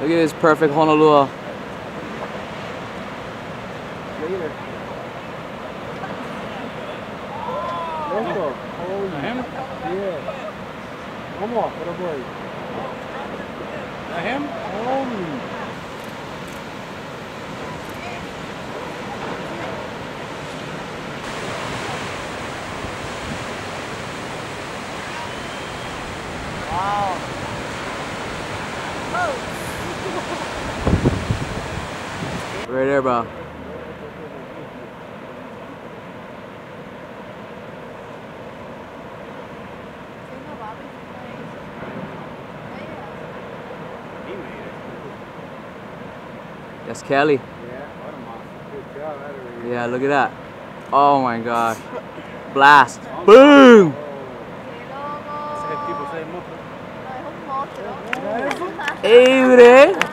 Look at this perfect Honolua. Later. Wow. Oh. Right there, bro. That's Kelly. Yeah, what a monster. Good job out of here. Yeah, look at that. Oh my gosh. Blast. Boom! Hey,